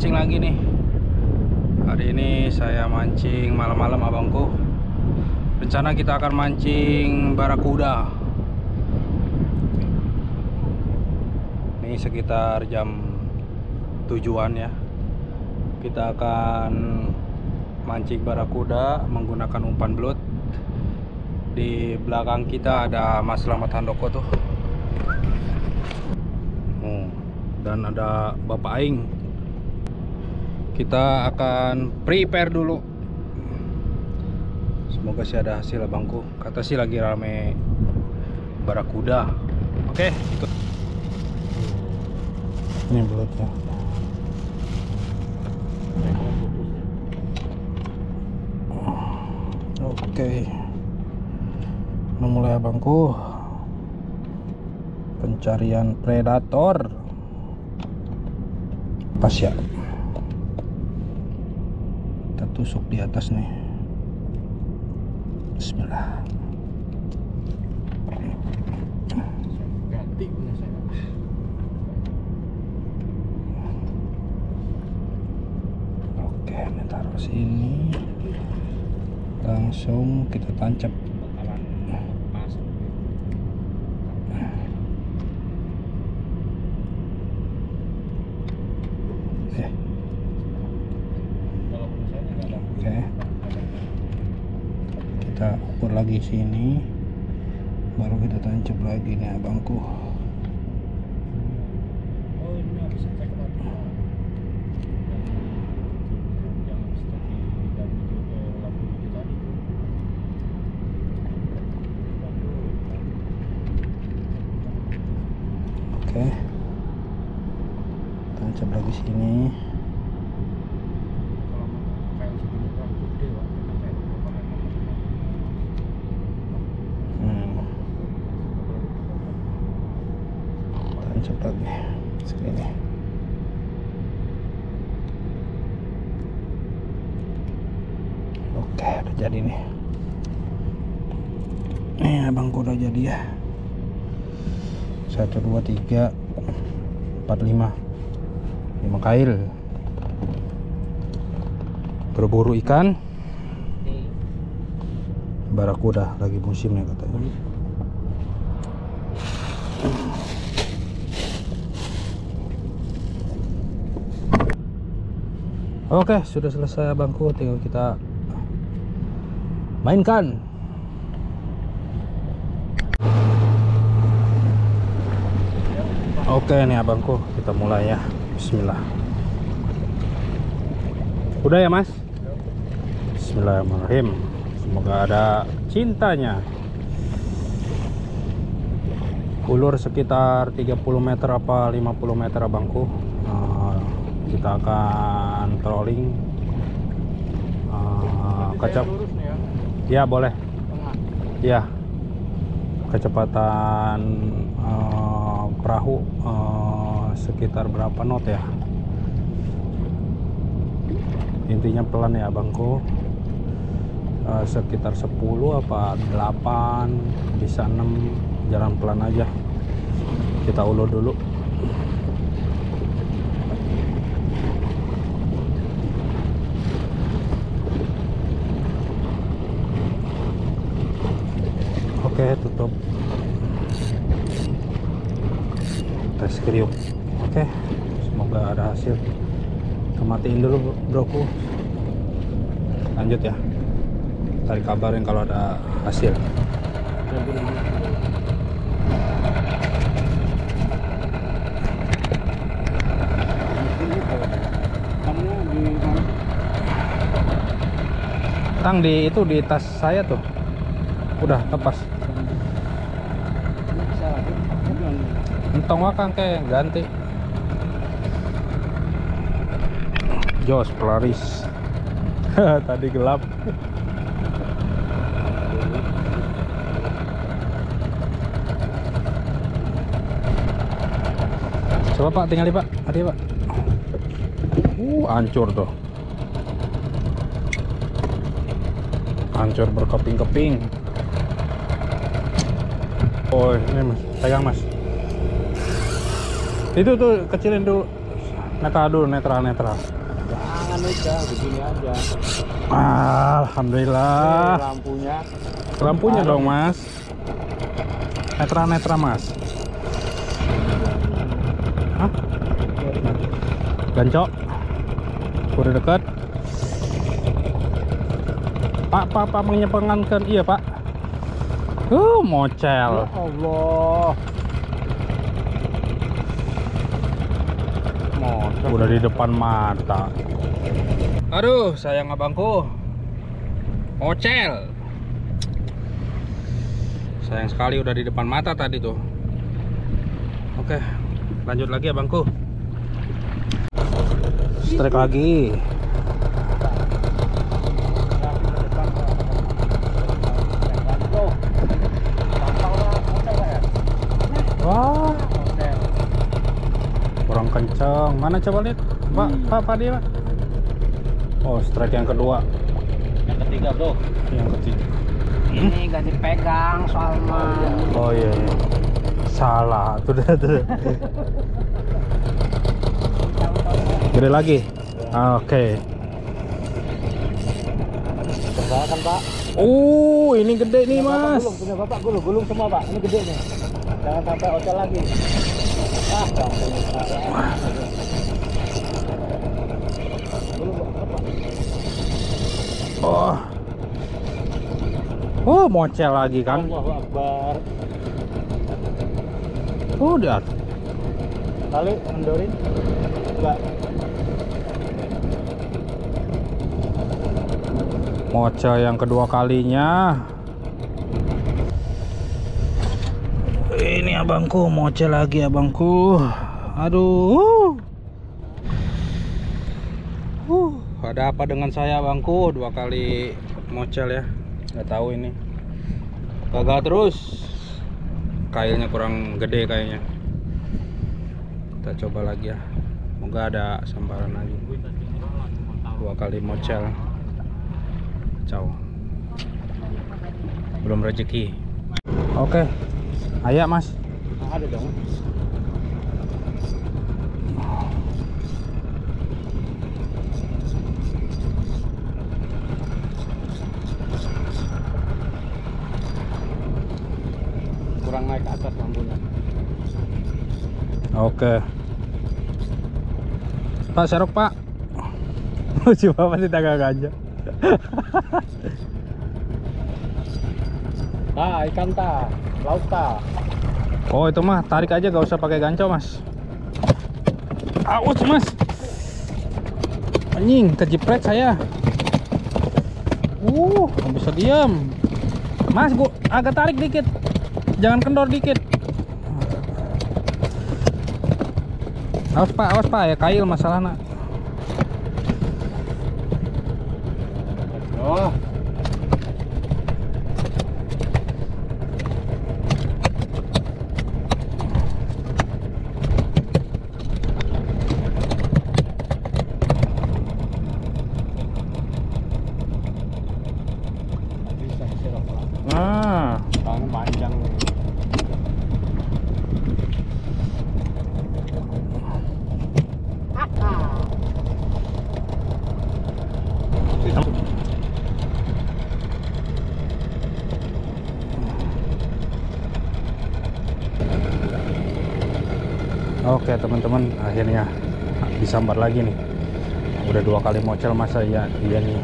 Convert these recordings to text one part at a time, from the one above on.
mancing lagi nih. Hari ini saya mancing malam-malam, abangku. Rencana kita akan mancing barracuda. Ini sekitar jam 7-an ya. Kita akan mancing barracuda menggunakan umpan belut. Di belakang kita ada Mas Slamet Handoko tuh. Dan ada Bapak Aing. Kita akan prepare dulu. Semoga sih ada hasil, abangku. Kata sih lagi rame barracuda. Oke, ikut. Ini belutnya. Oke, memulai abangku pencarian predator. Pas ya, kita tusuk di atas nih. Bismillah. Oke, ini taruh sini, langsung kita tancap. Kita ukur lagi sini, baru kita tancap lagi nih abangku. Oke, tancap lagi sini. Cepat nih segini. Oke, udah jadi nih. Nih abangku, udah jadi ya. 1, 2, 3, 4, 5 kail. Berburu ikan barracuda, lagi musimnya katanya. Oke, sudah selesai abangku, tinggal kita mainkan. Oke nih abangku, kita mulai ya. Bismillah. Udah ya Mas? Bismillahirrahmanirrahim. Semoga ada cintanya. Ulur sekitar 30 meter apa 50 meter abangku. Kita akan trolling kecap ya, boleh ya, kecepatan perahu sekitar berapa knot ya, intinya pelan ya abangku, sekitar 10 apa 8 bisa 6, jalan pelan aja. Kita ulur dulu. Oke, tutup tes kriuk. Oke, semoga ada hasil. Kematiin dulu broku, lanjut ya, cari kabarin kalau ada hasil. Tang di itu, di tas saya tuh udah lepas. Entong wakang kayak ganti. Jos pelaris. Tadi gelap. Coba Pak, tinggal Pak. Hati Pak. Hancur tuh. Hancur berkeping-keping. Oh, ini Mas. Pegang Mas. Itu tuh kecilin dulu. Netral dulu, netral. Jangan netral, begini aja. Alhamdulillah. Ini lampunya. Lampunya dong, Mas. Netral, Mas. Hah? Gancok. Udah dekat. Pak, menyepengankan. Iya, Pak. Mocel. Ya Allah. Udah di depan mata. Aduh, sayang abangku. Mocel. Sayang sekali udah di depan mata tadi tuh. Oke, lanjut lagi abangku. Strike lagi. Kencang, mana coba lihat Pak dia Pak. Oh, strike yang kedua. Yang ketiga, Bro. Yang ketiga. Ini gak dipegang soal mah. Oh iya. Salah. Tuh. Gede lagi. Oke. Tebakan, Pak. Oh, ini gede nih, Mas. Punya Bapak gulung semua, Pak. Ini gede nih. Jangan sampai ocel lagi. Oh, mocel lagi kan? Allahu Akbar. Udah. Kali mendorin. Coba. Mocel yang kedua kalinya. Ini abangku, mocel lagi abangku. Aduh. Ada apa dengan saya abangku? Dua kali mocel ya. Nggak tahu ini. Gagal terus. Kailnya kurang gede kayaknya. Kita coba lagi ya. Semoga ada sambaran lagi. Dua kali mocel. Ciao. Belum rezeki. Oke. Ayo, Mas. Ada dong. Kurang naik ke atas lampunya. Oke. Pak serok, Pak. Lucu banget sih dagang aja. Ah, ikan ta. Laut ta. Oh, itu mah tarik aja, gak usah pakai ganco, Mas. Aus, Mas. Anjing, terjepret saya. Gak bisa diam. Mas, gua agak tarik dikit. Jangan kendor dikit. Awas, Pak, ya kail masalahnya. Oh. Oke, teman-teman, akhirnya disambar lagi nih. Udah dua kali mocel, masa iya nih.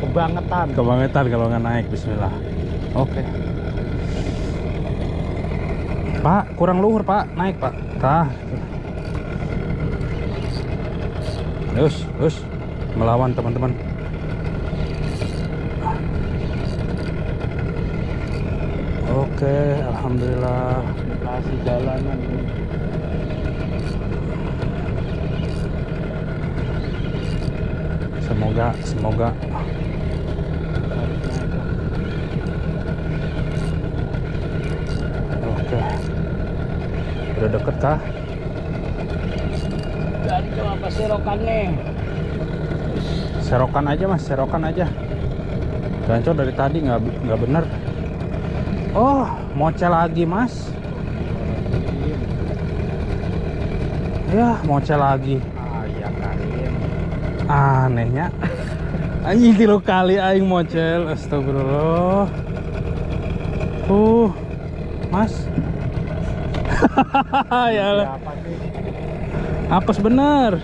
Kebangetan kalau nggak naik. Bismillah. Oke. Pak, kurang luhur, Pak. Naik, Pak. Tah. Terus melawan, teman-teman. Oke, alhamdulillah. Masih jalanan. Semoga. Oke. Udah deket kah? Dari ke apa serokannya? Serokan aja, Mas, serokan aja. Gancor dari tadi nggak bener. Oh, mocel lagi, Mas. Yah, mocel lagi. Iya kali. Anehnya. Anjing kilo kali aing mocel. Astagfirullah. Mas. Yalah. Apes bener.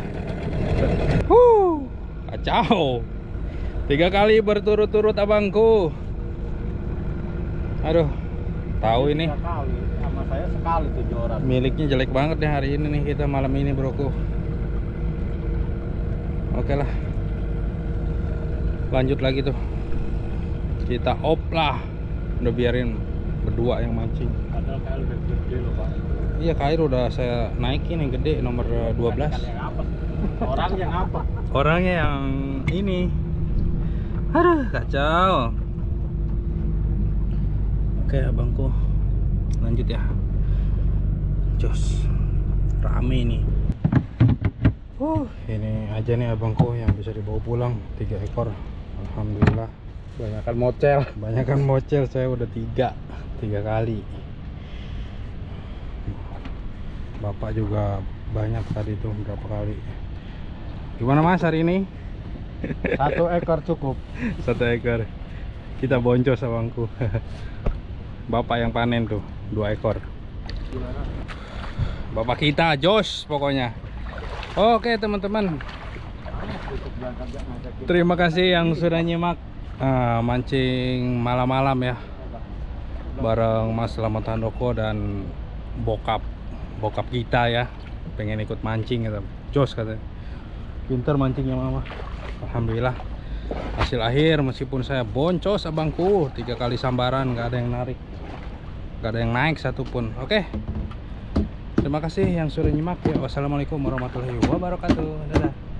Kacau. 3 kali berturut-turut abangku. Aduh. Tahu ini. Saya sekali 7 orang. Miliknya jelek banget ya hari ini nih kita malam ini, broku. Oke lah, lanjut lagi tuh. Kita op lah, udah biarin berdua yang mancing. Padahal kail udah gede loh, Pak. Iya, kail udah saya naikin yang gede nomor 12. Orangnya apa? Orangnya yang ini. Aduh, kacau. Oke, abangku. Lanjut ya, jos rame ini. Ini aja nih abangku yang bisa dibawa pulang 3 ekor. Alhamdulillah, banyakan mocel saya udah 3 kali. Bapak juga banyak tadi tuh, berapa kali. Gimana Mas hari ini? 1 ekor cukup. 1 ekor kita boncos abangku. Bapak yang panen tuh 2 ekor. Bapak kita jos pokoknya. Oke teman-teman, terima kasih yang sudah nyimak mancing malam-malam ya, bareng Mas Slamet Handoko dan bokap kita ya. Pengen ikut mancing gitu, jos katanya. Pintar mancingnya mama. Alhamdulillah. Hasil akhir meskipun saya boncos abangku 3 kali sambaran, nggak ada yang narik, nggak ada yang naik satupun. Oke, terima kasih yang sudah nyimak ya. Wassalamualaikum warahmatullahi wabarakatuh. Dadah.